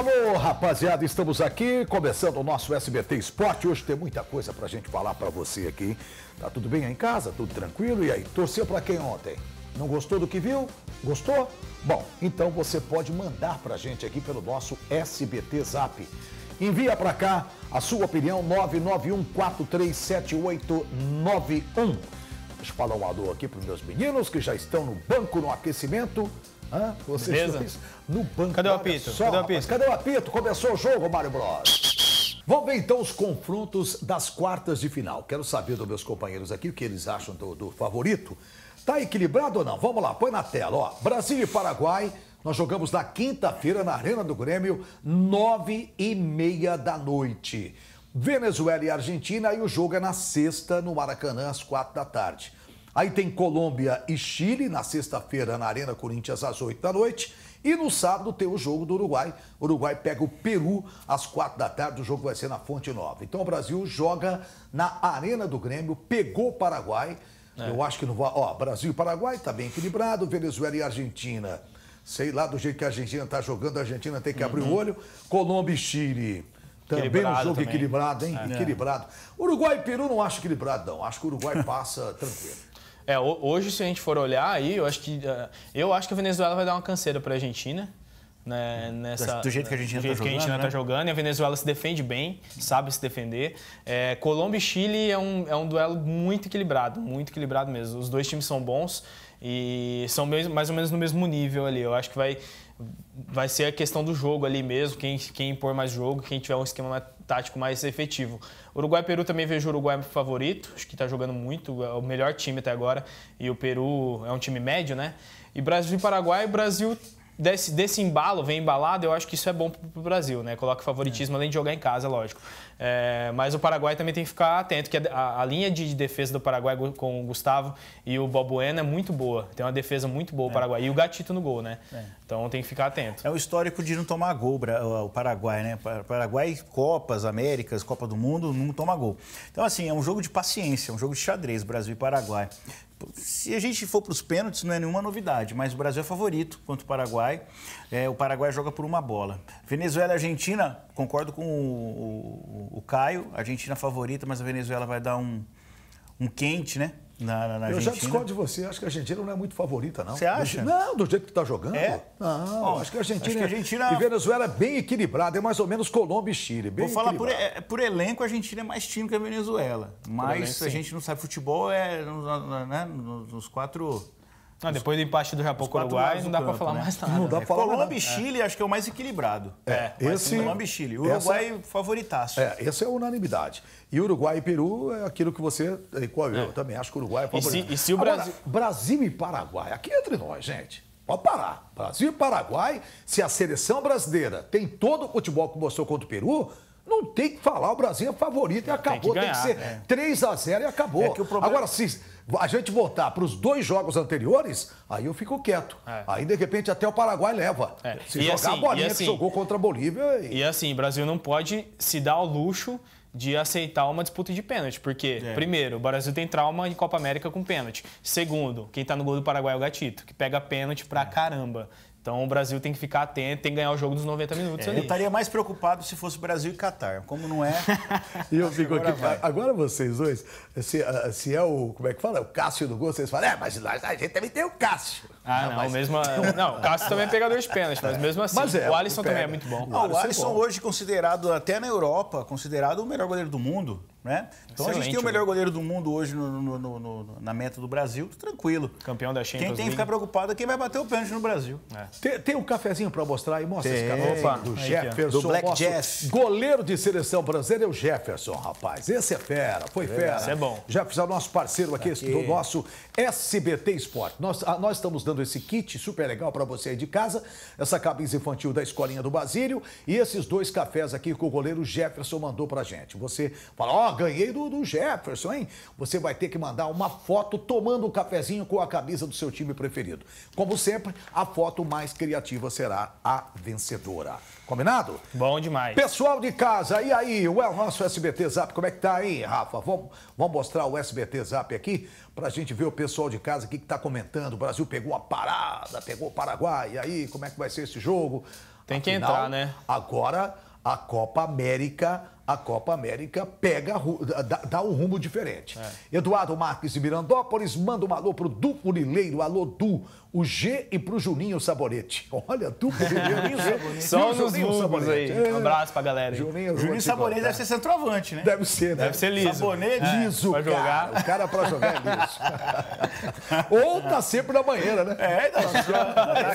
Alô, rapaziada, estamos aqui começando o nosso SBT Esporte. Hoje tem muita coisa pra gente falar pra você aqui, hein? Tá tudo bem aí em casa? Tudo tranquilo? E aí, torceu pra quem ontem? Não gostou do que viu? Gostou? Bom, então você pode mandar pra gente aqui pelo nosso SBT Zap. Envia pra cá a sua opinião, 991437891. Deixa eu falar um alô aqui pros meus meninos que já estão no banco, no aquecimento. Hã? Vocês dois no banco. Cadê o apito? Só, Cadê o apito? Começou o jogo, Mário Bros. Vamos ver então os confrontos das quartas de final. Quero saber dos meus companheiros aqui o que eles acham do favorito. Tá equilibrado ou não? Vamos lá, põe na tela. Ó, Brasil e Paraguai, nós jogamos na quinta-feira na Arena do Grêmio, 21h30. Venezuela e Argentina, e o jogo é na sexta no Maracanã, às 16h. Aí tem Colômbia e Chile, na sexta-feira, na Arena Corinthians, às 20h. E no sábado tem o jogo do Uruguai. O Uruguai pega o Peru às 16h. O jogo vai ser na Fonte Nova. Então o Brasil joga na Arena do Grêmio, pegou o Paraguai. É. Eu acho que não vai... Ó, Brasil e Paraguai tá bem equilibrado. Venezuela e Argentina. Sei lá, do jeito que a Argentina tá jogando, a Argentina tem que abrir o olho. Colômbia e Chile... Também um jogo equilibrado, hein? É. Equilibrado. Uruguai e Peru não acho equilibrado, não. Acho que o Uruguai passa tranquilo. É, hoje, se a gente for olhar aí, eu acho que a Venezuela vai dar uma canseira para a Argentina. Né, nessa, do jeito que a Argentina está jogando. E a Venezuela se defende bem, sabe se defender. É, Colômbia e Chile é um duelo muito equilibrado mesmo. Os dois times são bons e são mais ou menos no mesmo nível ali. Eu acho que vai ser a questão do jogo ali mesmo, quem impor mais jogo, quem tiver um esquema tático mais efetivo. Uruguai e Peru também vejo o Uruguai favorito, acho que está jogando muito, é o melhor time até agora, e o Peru é um time médio, né? E Brasil e Paraguai, o Brasil desse embalo, vem embalado, eu acho que isso é bom pro Brasil, né? Coloca favoritismo além de jogar em casa, lógico. É, mas o Paraguai também tem que ficar atento, que a linha de defesa do Paraguai com o Gustavo e o Balbuena é muito boa. Tem uma defesa muito boa o Paraguai. E o Gatito no gol, né? É. Então tem que ficar atento. É o histórico de não tomar gol o Paraguai, né? Paraguai, Copas, Américas, Copa do Mundo, não toma gol. Então, assim, é um jogo de paciência, é um jogo de xadrez, Brasil e Paraguai. Se a gente for para os pênaltis, não é nenhuma novidade, mas o Brasil é favorito contra o Paraguai. É, o Paraguai joga por uma bola. Venezuela e Argentina, concordo com o Caio, a Argentina favorita, mas a Venezuela vai dar um quente, né? Na Argentina. Eu já discordo de você, acho que a Argentina não é muito favorita, não. Você acha? Não, do jeito que está jogando. É? Não, bom, acho que a Argentina e Venezuela é bem equilibrada, é mais ou menos Colômbia e Chile. Bem por elenco, a Argentina é mais time que a Venezuela. Mas a gente não sabe, futebol é nos quatro... Não, depois do empate do Japão com o Uruguai, não dá para falar mais nada. Não dá pra falar nada. Colômbia e Chile, acho que é o mais equilibrado. É, esse... Colômbia e Chile. O Uruguai favoritaço. É, essa é a unanimidade. E Uruguai e Peru é aquilo que você... Eu também acho que o Uruguai é favorito. E se o Brasil... Agora, Brasil e Paraguai, aqui entre nós, gente. Pode parar. Brasil e Paraguai, se a seleção brasileira tem todo o futebol que mostrou contra o Peru... Não tem que falar, o Brasil é favorito e acabou. Tem que ser 3-0 e acabou. É que o problema... Agora, se a gente voltar para os dois jogos anteriores, aí eu fico quieto. É. Aí, de repente, até o Paraguai leva. É. Se jogar a bolinha que jogou contra a Bolívia... E assim, o Brasil não pode se dar ao luxo de aceitar uma disputa de pênalti. Porque, primeiro, o Brasil tem trauma em Copa América com pênalti. Segundo, quem está no gol do Paraguai é o Gatito, que pega pênalti pra caramba. Então, o Brasil tem que ficar atento, tem que ganhar o jogo dos 90 minutos ali. Eu estaria mais preocupado se fosse Brasil e Catar. Como não é... eu fico aqui... Agora vocês dois, se é o... Como é que fala? O Cássio do gol, vocês falam... É, mas a gente também tem o Cássio. Ah, não, mas... mesmo... Não, o Cássio também é pegador de pênalti, mas mesmo assim... Mas o Alisson também é muito bom. Não, o Alisson hoje, considerado, até na Europa, considerado o melhor goleiro do mundo, né? Então, excelente, a gente tem o melhor goleiro do mundo hoje na meta do Brasil, tranquilo. Campeão da Champions League. Quem tem que ficar preocupado é quem vai bater o pênalti no Brasil. É. Tem um cafezinho para mostrar aí? Mostra esse café do Jefferson. Do Black Jazz. Goleiro de seleção brasileira é o Jefferson, rapaz. Esse é fera, foi fera. Esse é bom. Jefferson é o nosso parceiro aqui do nosso SBT Esporte. Nós estamos dando esse kit super legal para você aí de casa, essa camisa infantil da Escolinha do Basílio e esses dois cafés aqui que o goleiro Jefferson mandou pra gente. Você fala, ó, ganhei do Jefferson, hein? Você vai ter que mandar uma foto tomando um cafezinho com a camisa do seu time preferido. Como sempre, a foto mais criativa será a vencedora. Combinado? Bom demais. Pessoal de casa, e aí? O nosso SBT Zap, como é que tá, hein, Rafa? Vamos mostrar o SBT Zap aqui pra gente ver o pessoal de casa aqui que tá comentando. O Brasil pegou a parada, pegou o Paraguai, e aí como é que vai ser esse jogo? Tem que entrar, né? Agora a Copa América pega, dá um rumo diferente. É. Eduardo Marques de Mirandópolis, manda um alô pro Duplo Lileiro, alô Du, o G e pro Juninho Saborete. Olha, Duplo Lileiro, Saborete. Só nos números aí. Um abraço pra galera. Aí. Juninho Saborete deve ser centroavante, né? Deve ser, né? Deve ser liso. Saborete, liso, pra jogar. O cara pra jogar é liso. Ou tá sempre na banheira, né? É, tá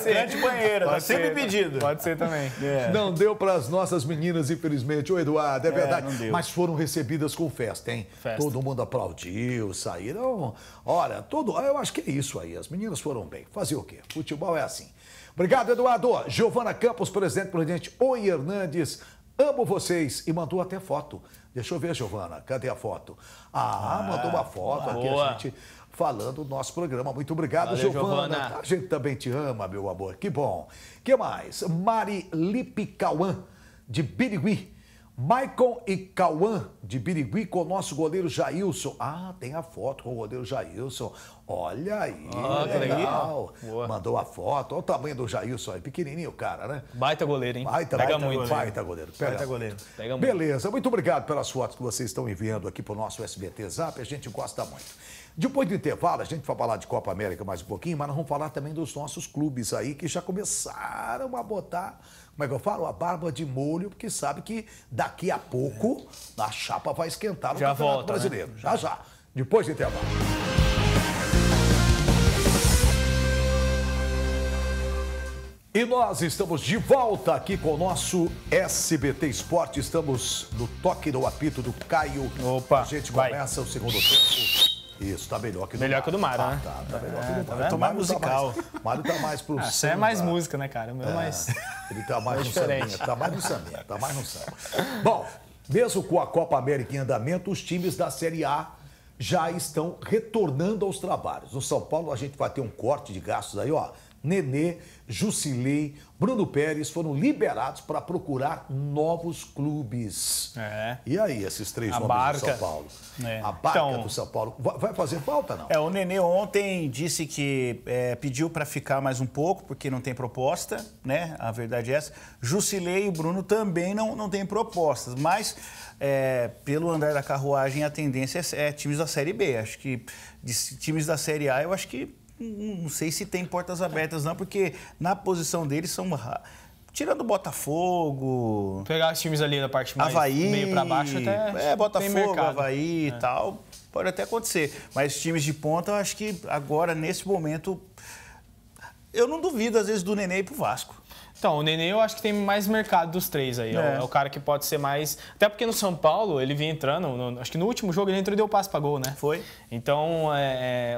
sempre banheira, tá sempre pedido. Pode ser também. É. Não deu pras nossas meninas, infelizmente. Ô, Eduardo, é verdade, mas foram recebidas com festa, hein? Festa. Todo mundo aplaudiu, saíram. Olha, eu acho que é isso aí. As meninas foram bem. Fazer o quê? Futebol é assim. Obrigado, Eduardo. Giovana Campos, presidente Oi Hernandes. Amo vocês. E mandou até foto. Deixa eu ver, Giovana. Cadê a foto? Ah, mandou uma foto aqui, a gente falando do nosso programa. Muito obrigado, valeu, Giovana. A gente também te ama, meu amor. Que bom. Que mais? Mari Lipicauã, de Birigui. Maicon e Cauã, de Birigui, com o nosso goleiro Jailson. Ah, tem a foto com o goleiro Jailson. Olha aí, legal. Mandou a foto. Olha o tamanho do Jailson aí, pequenininho o cara, né? Baita goleiro, hein? Baita goleiro. Beleza, muito obrigado pelas fotos que vocês estão enviando aqui para o nosso SBT Zap. A gente gosta muito. Depois do intervalo, a gente vai falar de Copa América mais um pouquinho, mas nós vamos falar também dos nossos clubes aí que já começaram a botar, como é que eu falo? A barba de molho, porque sabe que daqui a pouco a chapa vai esquentar no Campeonato Brasileiro. Né? Já. Depois do intervalo. E nós estamos de volta aqui com o nosso SBT Esporte. Estamos no toque do apito do Caio. Opa, a gente começa o segundo tempo. Isso, tá melhor que o do Mário. Melhor que o do Mário, né? Tá melhor que o do Mário. Tá mais musical. O Mário tá mais pro samba. Você é mais música, né, cara? O meu é mais... Ele tá mais no sambinha, tá mais no samba. Bom, mesmo com a Copa América em andamento, os times da Série A já estão retornando aos trabalhos. No São Paulo, a gente vai ter um corte de gastos aí, ó. Nenê, Jusilei, Bruno Pérez foram liberados para procurar novos clubes. É. E aí, esses três nomes do São Paulo? É. A barca do São Paulo. Vai fazer falta, não? É, o Nenê ontem disse que pediu para ficar mais um pouco, porque não tem proposta, né? A verdade é essa. Jusilei e Bruno também não tem propostas, mas pelo andar da carruagem, a tendência é times da Série B. Acho que times da Série A, eu acho que não sei se tem portas abertas, não, porque na posição deles são... Tirando o Botafogo... Pegar os times ali na parte mais Avaí, meio pra baixo até... Botafogo, Avaí e tal, pode até acontecer. Mas times de ponta, eu acho que agora, nesse momento... Eu não duvido, às vezes, do Nenê ir pro Vasco. Então, o Nenê eu acho que tem mais mercado dos três aí. É o cara que pode ser mais... Até porque no São Paulo ele vinha entrando, acho que no último jogo ele entrou e deu passe pra gol, né? Foi. Então,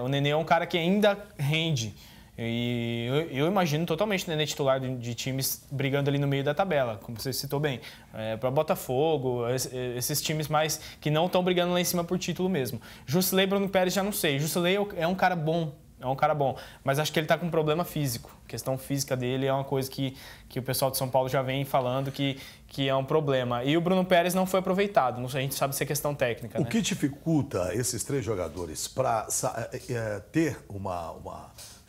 o Nenê é um cara que ainda rende. E eu imagino totalmente o Nenê titular de times brigando ali no meio da tabela, como você citou bem. Para Botafogo, esses times mais que não estão brigando lá em cima por título mesmo. Jusilei e Bruno Pérez já não sei. Jusilei é um cara bom. Mas acho que ele tá com um problema físico. A questão física dele é uma coisa que o pessoal de São Paulo já vem falando que é um problema. E o Bruno Pérez não foi aproveitado, a gente sabe se é questão técnica. O que dificulta esses três jogadores para ter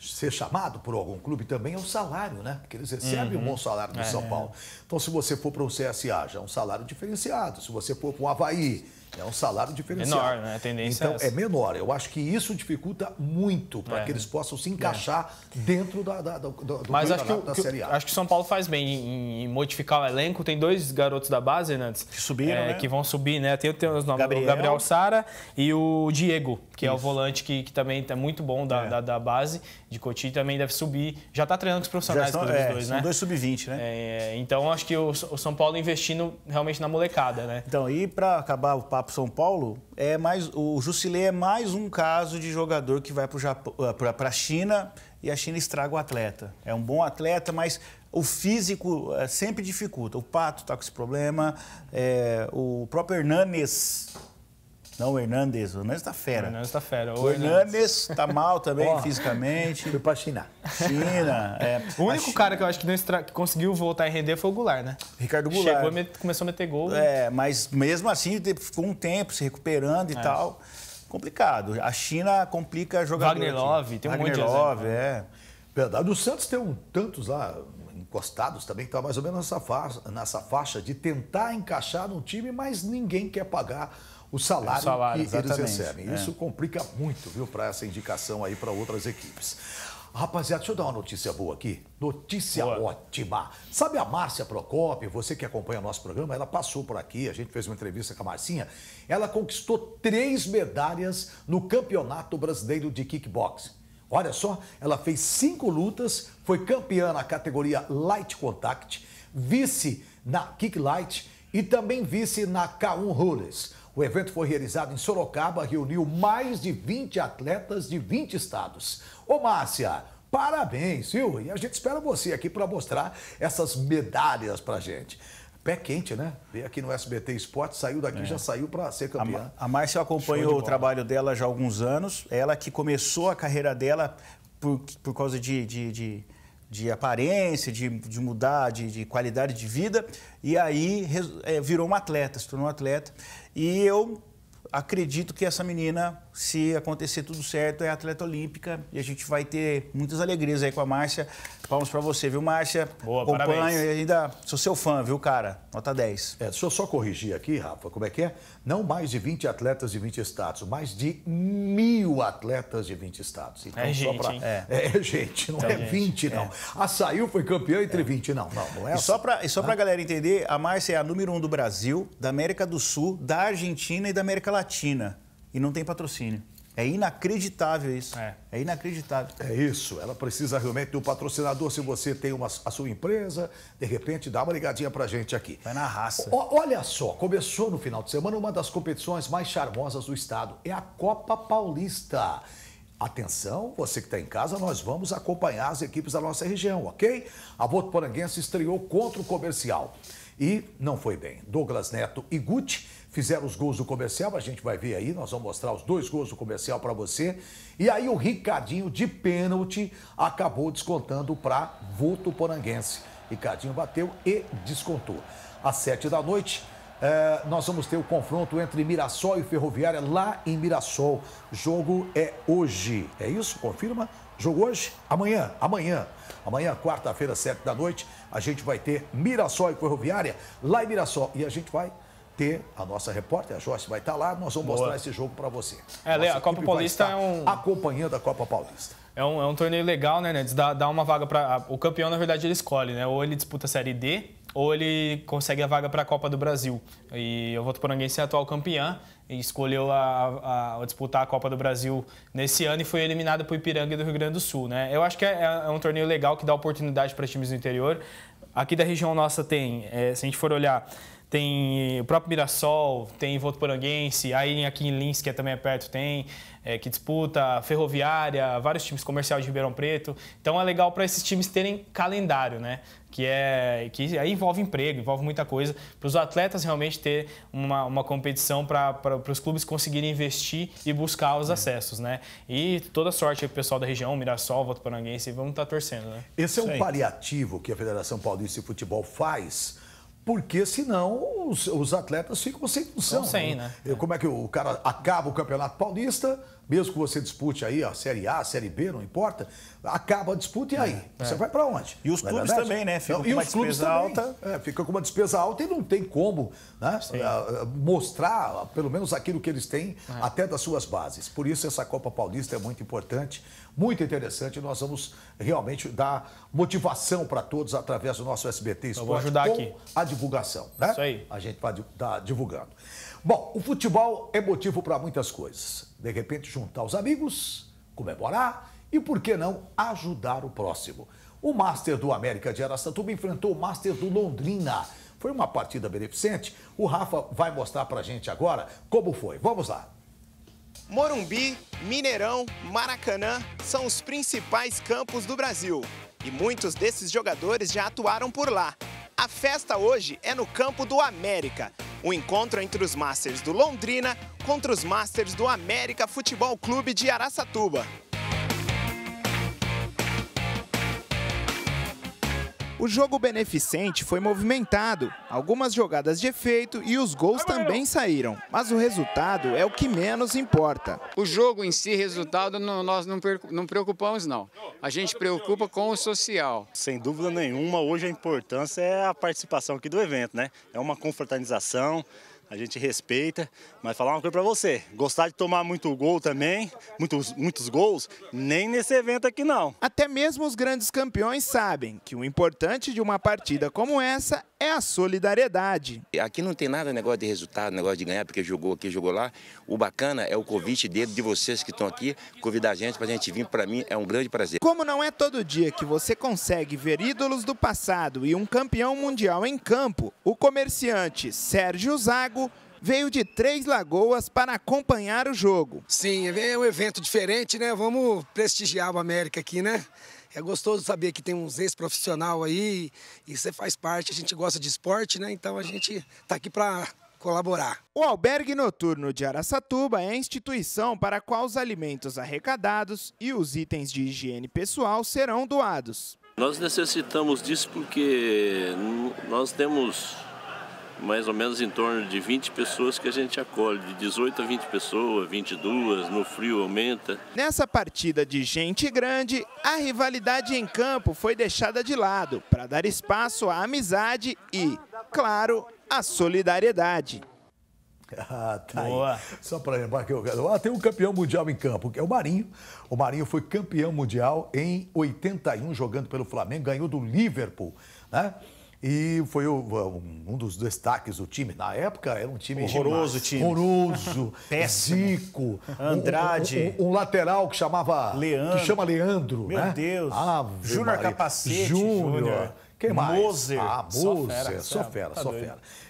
ser chamado por algum clube também é o salário, né? Porque eles recebem um bom salário do São Paulo. Então, se você for para um CSA, já é um salário diferenciado. Se você for para um Avaí, é um salário diferenciado. Menor, né? A tendência então, é menor. Eu acho que isso dificulta muito para que eles possam se encaixar dentro da Série A. Acho que o São Paulo faz bem em modificar o elenco. Tem dois garotos da base, Hernandes, que subiram, né? Que vão subir, né? Tem os nomes, o Gabriel Sara e o Diego, que é o volante que também é muito bom da base de Cotia, também deve subir. Já está treinando com os profissionais dos dois, né? São dois sub-20, né? Então, acho que o São Paulo investindo realmente na molecada, né? Então, e para acabar o papo São Paulo, o Jusilei é mais um caso de jogador que vai para a China e a China estraga o atleta. É um bom atleta, mas o físico sempre dificulta. O Pato está com esse problema, o próprio Hernanes... Não, o Hernanes tá fera. O Hernanes tá mal também, fisicamente. Foi pra China. O único cara que eu acho que que conseguiu voltar e render foi o Goulart, né? Ricardo Goulart. Chegou e começou a meter gol. Mas mesmo assim, ficou um tempo se recuperando e tal. Complicado. A China complica jogador. Wagner Love, tem um monte de exemplo. Verdade, o Santos tem tantos lá... encostados também, que está mais ou menos nessa faixa de tentar encaixar num time, mas ninguém quer pagar o salário que eles recebem. Isso complica muito, viu, para essa indicação aí para outras equipes. Rapaziada, deixa eu dar uma notícia boa aqui. Notícia ótima. Sabe a Márcia Procopio, você que acompanha o nosso programa, ela passou por aqui, a gente fez uma entrevista com a Marcinha. Ela conquistou 3 medalhas no Campeonato Brasileiro de Kickbox. Olha só, ela fez 5 lutas, foi campeã na categoria Light Contact, vice na Kick Light e também vice na K1 Rules. O evento foi realizado em Sorocaba, reuniu mais de 20 atletas de 20 estados. Ô Márcia, parabéns, viu? E a gente espera você aqui para mostrar essas medalhas pra gente. Pé quente, né? Veio aqui no SBT Esporte, saiu daqui, já saiu para ser campeã. A Márcia acompanhou o trabalho dela já há alguns anos. Ela que começou a carreira dela por causa de aparência, de mudar, de qualidade de vida, e aí virou uma atleta, se tornou uma atleta. E eu acredito que essa menina, se acontecer tudo certo, é atleta olímpica, e a gente vai ter muitas alegrias aí com a Márcia. Palmas pra você, viu, Márcia? Boa, parabéns. E ainda sou seu fã, viu, cara? Nota 10. É, deixa eu só corrigir aqui, Rafa, como é que é? Não mais de 20 atletas de 20 estados, mais de 1.000 atletas de 20 estados. Então, é gente, pra... gente, não é, 20, não. A saiu, foi campeã entre 20, não é. E só pra, pra galera entender, a Márcia é a número 1 do Brasil, da América do Sul, da Argentina e da América Latina. E não tem patrocínio. É inacreditável isso. É inacreditável. É isso. Ela precisa realmente do patrocinador. Se você tem a sua empresa, de repente, dá uma ligadinha pra gente aqui. Vai na raça. Olha só, começou no final de semana uma das competições mais charmosas do estado. É a Copa Paulista. Atenção, você que está em casa, nós vamos acompanhar as equipes da nossa região, ok? A Votuporanguense estreou contra o Comercial. E não foi bem. Douglas Neto e Guti fizeram os gols do Comercial, a gente vai ver aí, nós vamos mostrar os 2 gols do Comercial para você. E aí o Ricardinho, de pênalti, acabou descontando para Votuporanguense. Ricardinho bateu e descontou. Às 19h, nós vamos ter o confronto entre Mirassol e Ferroviária lá em Mirassol. Jogo é hoje. É isso? Confirma? Jogo hoje? Amanhã, amanhã, quarta-feira, 19h, a gente vai ter Mirassol e Ferroviária lá em Mirassol. E a gente vai ter a nossa repórter, a Joyce, vai estar lá, nós vamos mostrar esse jogo para você. Léo, a Copa Paulista é um... acompanhando a Copa Paulista. É um torneio legal, né, Nedes? Dá uma vaga para... O campeão, na verdade, ele escolhe, né? Ou ele disputa a Série D, ou ele consegue a vaga para a Copa do Brasil. E o Votuporanguense é atual campeã e escolheu disputar a Copa do Brasil nesse ano e foi eliminado por Ipiranga do Rio Grande do Sul, né? Eu acho que é um torneio legal que dá oportunidade para times do interior. Aqui da região nossa tem, se a gente for olhar... Tem o próprio Mirassol, tem Votuporanguense, aí aqui em Lins, que também é perto, tem, que disputa, Ferroviária, vários times comerciais de Ribeirão Preto. Então é legal para esses times terem calendário, né? Que aí envolve emprego, envolve muita coisa, para os atletas realmente ter uma competição, para os clubes conseguirem investir e buscar os acessos, né? E toda sorte aí pro pessoal da região, Mirassol, Votuporanguense, vamos estar torcendo, né? Esse é um paliativo que a Federação Paulista de Futebol faz... Porque senão os atletas ficam sem função. Né? Como é que o cara acaba o Campeonato Paulista, mesmo que você dispute aí a Série A, a Série B, não importa, acaba a disputa e aí? Você vai para onde? E os clubes também, né? Ficam com uma despesa alta. Fica com uma despesa alta e não tem como, né, mostrar pelo menos aquilo que eles têm até das suas bases. Por isso essa Copa Paulista é muito importante, muito interessante. Nós vamos realmente dar motivação para todos através do nosso SBT Esporte. Eu vou ajudar aqui a divulgação, né? Isso aí. A gente vai estar divulgando. Bom, o futebol é motivo para muitas coisas. De repente, juntar os amigos, comemorar e, por que não, ajudar o próximo. O Master do América de Araçatuba enfrentou o Master do Londrina. Foi uma partida beneficente. O Rafa vai mostrar pra gente agora como foi. Vamos lá. Morumbi, Mineirão, Maracanã são os principais campos do Brasil. E muitos desses jogadores já atuaram por lá. A festa hoje é no campo do América. O encontro entre os Masters do Londrina contra os Masters do América Futebol Clube de Araçatuba. O jogo beneficente foi movimentado, algumas jogadas de efeito e os gols também saíram, mas o resultado é o que menos importa. O jogo em si, resultado, nós não preocupamos não, a gente preocupa com o social. Sem dúvida nenhuma, hoje a importância é a participação aqui do evento, né? É uma confraternização. A gente respeita, mas falar uma coisa pra você, gostar de tomar muito gol também, muitos gols, nem nesse evento aqui não. Até mesmo os grandes campeões sabem que o importante de uma partida como essa é a solidariedade. Aqui não tem nada negócio de resultado, negócio de ganhar, porque jogou aqui, jogou lá. O bacana é o convite dele, de vocês que estão aqui, convidar a gente pra gente vir, pra mim é um grande prazer. Como não é todo dia que você consegue ver ídolos do passado e um campeão mundial em campo, o comerciante Sérgio Zago veio de Três Lagoas para acompanhar o jogo. Sim, é um evento diferente, né? Vamos prestigiar o América aqui, né? É gostoso saber que tem uns ex-profissionais aí e você faz parte, a gente gosta de esporte, né? Então a gente tá aqui para colaborar. O Albergue Noturno de Araçatuba é a instituição para a qual os alimentos arrecadados e os itens de higiene pessoal serão doados. Nós necessitamos disso porque nós temos mais ou menos em torno de 20 pessoas que a gente acolhe, de 18 a 20 pessoas, 22, no frio aumenta. Nessa partida de gente grande, a rivalidade em campo foi deixada de lado para dar espaço à amizade e, claro, à solidariedade. Ah, tá. Boa. Aí. Só para lembrar que eu tem um campeão mundial em campo, que é o Marinho. O Marinho foi campeão mundial em 81, jogando pelo Flamengo, ganhou do Liverpool, né? E foi um dos destaques do time. Na época era um time horroroso, horroroso, Zico, Andrade, um lateral que chamava Leandro, que chama Leandro, meu, né? Deus, Júnior Capacete, Júnior, quem mais? Moser, só fera.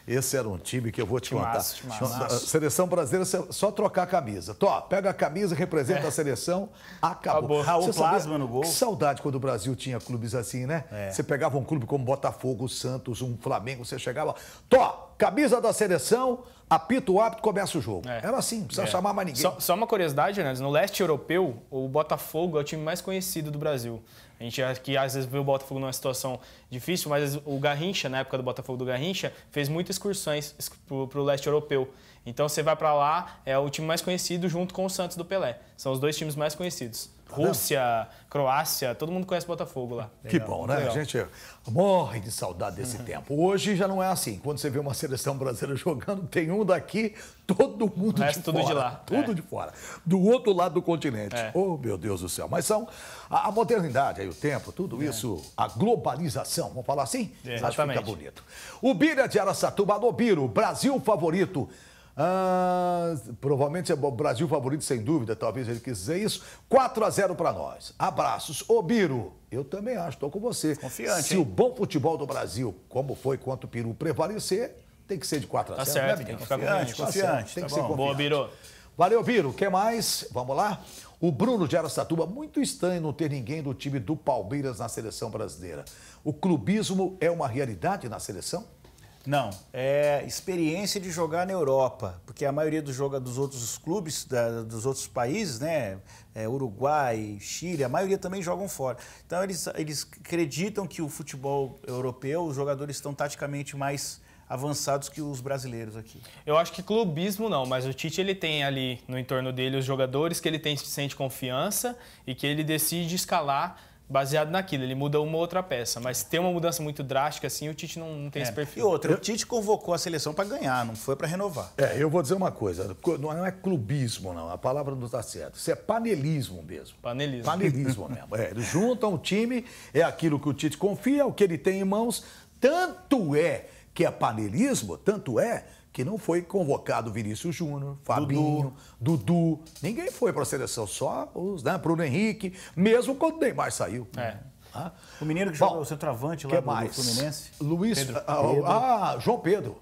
Esse era um time que eu vou te contar. Seleção brasileira, só trocar a camisa. Tó, pega a camisa, representa a seleção, acabou. Raul Plasma no gol. Que saudade quando o Brasil tinha clubes assim, né? É. Você pegava um clube como Botafogo, Santos, um Flamengo, você chegava, Tó, camisa da seleção, apita o árbitro, começa o jogo. É. Era assim, não precisa chamar mais ninguém. Só uma curiosidade, né? No leste europeu, o Botafogo é o time mais conhecido do Brasil. A gente aqui às vezes vê o Botafogo numa situação difícil, mas o Garrincha, na época do Botafogo do Garrincha, fez muitas excursões pro leste europeu. Então você vai para lá, é o time mais conhecido junto com o Santos do Pelé. São os dois times mais conhecidos. Rússia, Croácia, todo mundo conhece o Botafogo lá. Que bom, né? Legal. A gente morre de saudade desse tempo. Hoje já não é assim. Quando você vê uma seleção brasileira jogando, tem um daqui, todo mundo de tudo fora. De lá. Tudo de fora. Do outro lado do continente. É. Oh, meu Deus do céu. Mas são a modernidade, aí, o tempo, tudo isso, a globalização, vamos falar assim? É, exatamente. Acho que fica bonito. O Bira de Araçatuba, alô, Biro, Brasil favorito. Provavelmente é o Brasil favorito, sem dúvida, talvez ele quis dizer isso. 4-0 para nós. Abraços. Ô, Biro, eu também acho, estou com você. Confiante. Se o bom futebol do Brasil, como foi contra o Peru, prevalecer, tem que ser de 4-0. Tá certo, né, tem que ficar confiante. Tem que ser confiante. Boa, Biro. Valeu, Biro. O que mais? Vamos lá. O Bruno de Araçatuba, muito estranho não ter ninguém do time do Palmeiras na seleção brasileira. O clubismo é uma realidade na seleção? Não, é experiência de jogar na Europa, porque a maioria dos dos outros clubes, dos outros países, né, Uruguai, Chile, a maioria também jogam fora. Então eles acreditam que o futebol europeu, os jogadores estão taticamente mais avançados que os brasileiros aqui. Eu acho que clubismo não, mas o Tite ele tem ali no entorno dele os jogadores que ele tem sente confiança e que ele decide escalar baseado naquilo, ele muda uma ou outra peça. Mas tem uma mudança muito drástica, assim, o Tite não tem esse perfil. E outra, o Tite convocou a seleção para ganhar, não foi para renovar. Eu vou dizer uma coisa, não é clubismo, não, a palavra não está certa. Isso é panelismo mesmo. Panelismo. Panelismo mesmo. Eles juntam o time, é aquilo que o Tite confia, o que ele tem em mãos. Tanto é que é panelismo, tanto é que não foi convocado Vinícius Júnior, Fabinho, Dudu. Ninguém foi para a seleção, só os, né? Bruno Henrique, mesmo quando o Neymar saiu. O menino que jogou o centroavante lá do Fluminense. João Pedro.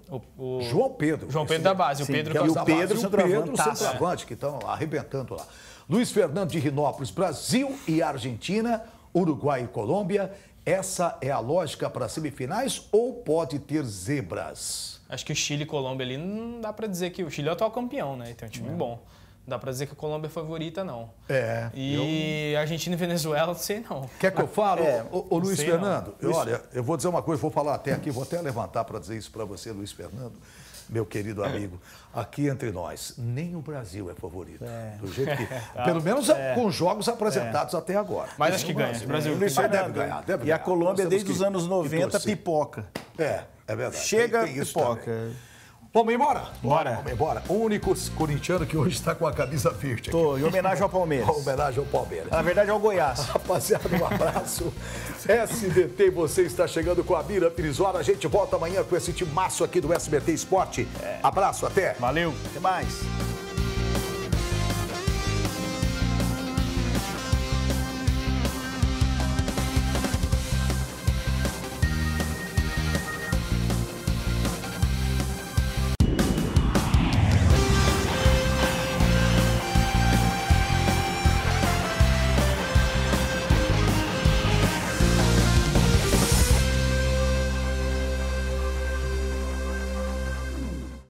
João Pedro. João Pedro da base. Sim, o Pedro e o Pedro, centroavante, que estão arrebentando lá. Luiz Fernando de Rinópolis, Brasil e Argentina, Uruguai e Colômbia. Essa é a lógica para semifinais ou pode ter zebras? Acho que o Chile e Colômbia ali não dá para dizer que... O Chile é o atual campeão, né? Tem um time bom. dá pra dizer que a Colômbia é favorita, não. É. E eu... Argentina e Venezuela, não sei não. Quer que eu fale? É, ô Luiz Fernando, olha, eu vou dizer uma coisa, vou falar até aqui, vou até levantar para dizer isso para você, Luiz Fernando, meu querido amigo. Aqui entre nós, nem o Brasil é favorito. É. Do jeito que, pelo menos com jogos apresentados até agora. Mas acho que ganha. O Brasil deve ganhar. E a Colômbia, desde os anos 90, pipoca. É verdade. Chega, pipoca. Vamos embora? Bora. Vamos embora. O único corintiano que hoje está com a camisa verde. Em homenagem ao Palmeiras. Homenagem ao Palmeiras. Na verdade, ao Goiás. Rapaziada, um abraço. SBT, você está chegando com a Mira Pirisora. A gente volta amanhã com esse timaço aqui do SBT Esporte. Abraço, até. Valeu. Até mais.